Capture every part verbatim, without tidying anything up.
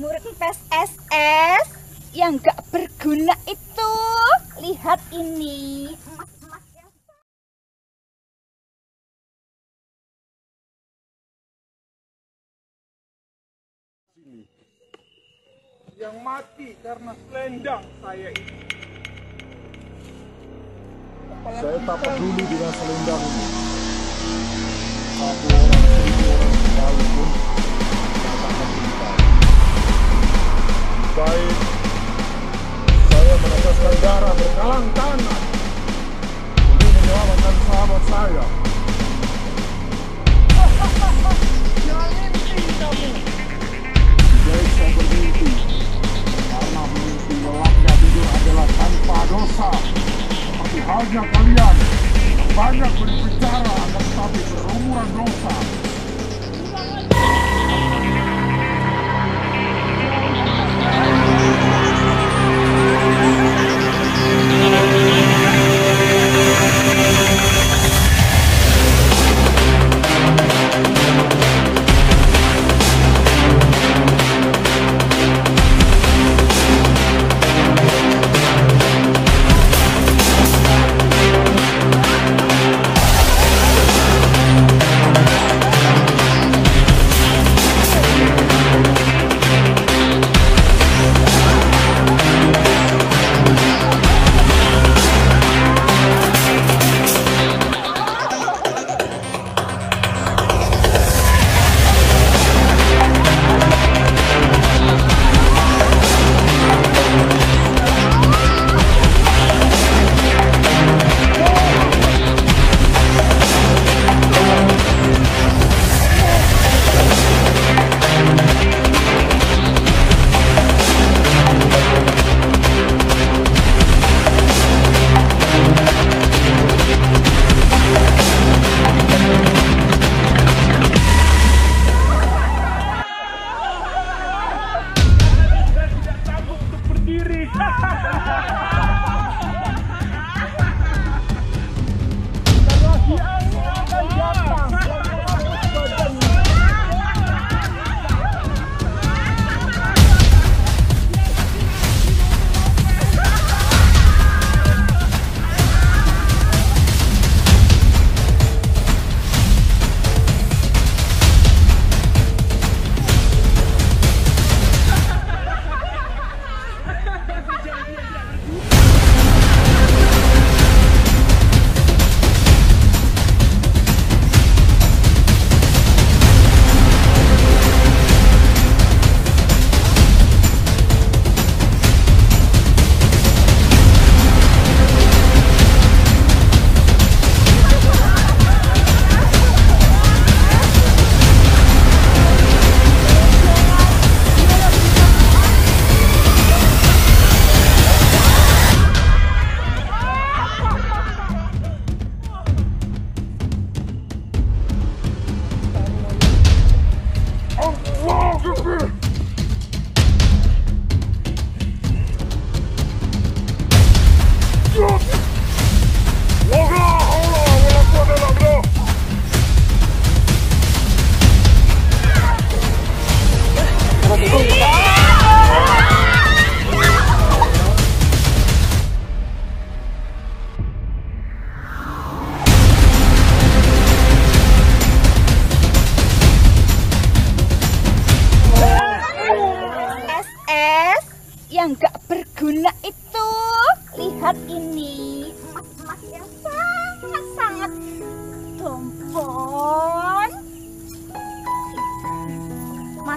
murid P S S yang gak berguna itu. Lihat ini. Yang mati karena selendang saya ini. Apalagi saya tak peduli dengan selendang ini. Satu orang, seribu orang, sekalipun katakan cinta. Baik, saya meneteskan darah berkalang tanah untuk menyelamatkan sahabat saya. Jangan cinta kamu. Jadi saya berhenti. Karena mimpi lelaknya tidur adalah tanpa dosa. Seperti halnya kalian yang banyak berbicara akan tapi berumuran dosa. Yang gak berguna itu, lihat ini emas-emas yang sangat-sangat dompon,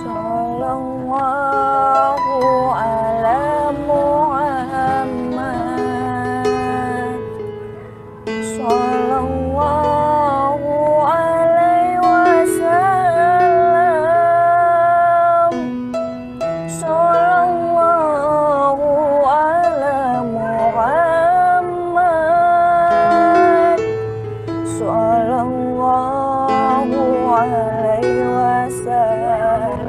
Sallallahu ala Muhammad. Sallallahu alaihi wasallam. Sallallahu ala Muhammad. عليه وسلم.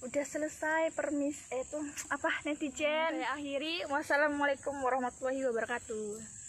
Udah selesai permis eh, itu apa netizen. Saya akhiri. Wassalamualaikum warahmatullahi wabarakatuh.